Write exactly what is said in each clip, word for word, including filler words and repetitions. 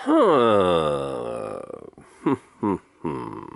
Huh. Hmm. Hmm.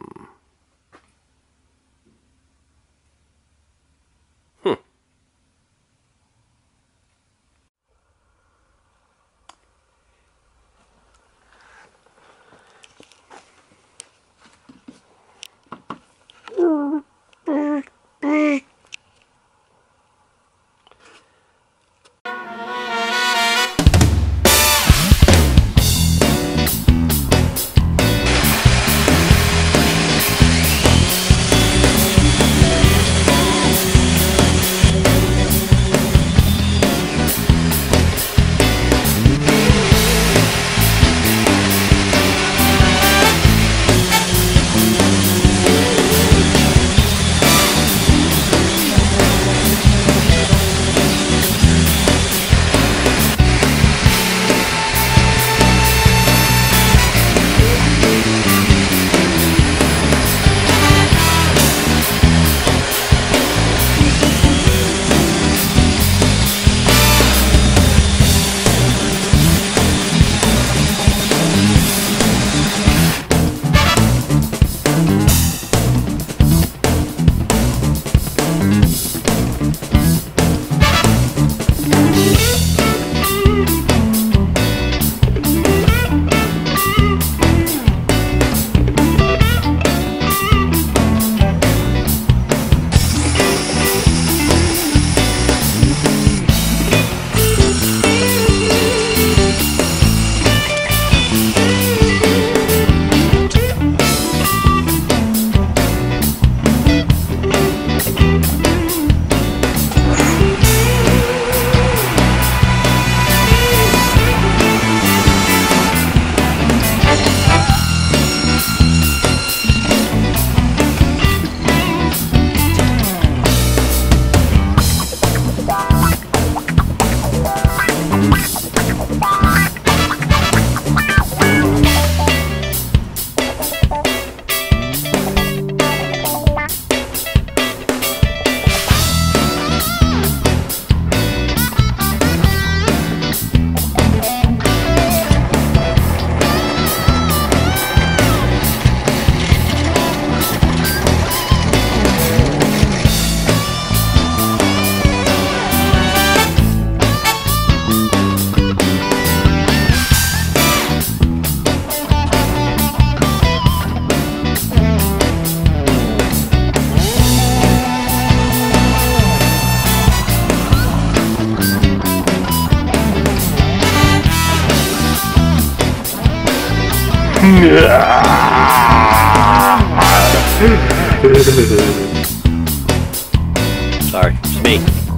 Sorry, it's me. Thank you.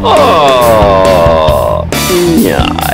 Oh, yeah.